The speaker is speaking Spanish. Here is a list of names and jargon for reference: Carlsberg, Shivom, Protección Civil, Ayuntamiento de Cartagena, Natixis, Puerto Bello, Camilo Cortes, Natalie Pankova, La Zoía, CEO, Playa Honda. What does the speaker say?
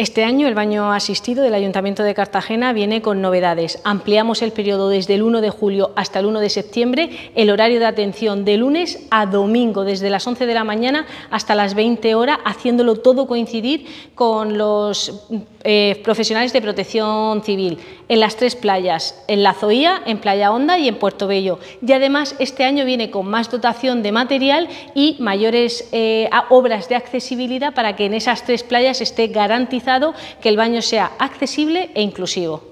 Este año el baño asistido del Ayuntamiento de Cartagena viene con novedades. Ampliamos el periodo desde el 1 de julio hasta el 1 de septiembre, el horario de atención de lunes a domingo, desde las 11 de la mañana hasta las 20 horas, haciéndolo todo coincidir con los profesionales de Protección Civil, en las tres playas, en La Zoía, en Playa Honda y en Puerto Bello. Y además este año viene con más dotación de material y mayores obras de accesibilidad para que en esas tres playas esté garantizado que el baño sea accesible e inclusivo.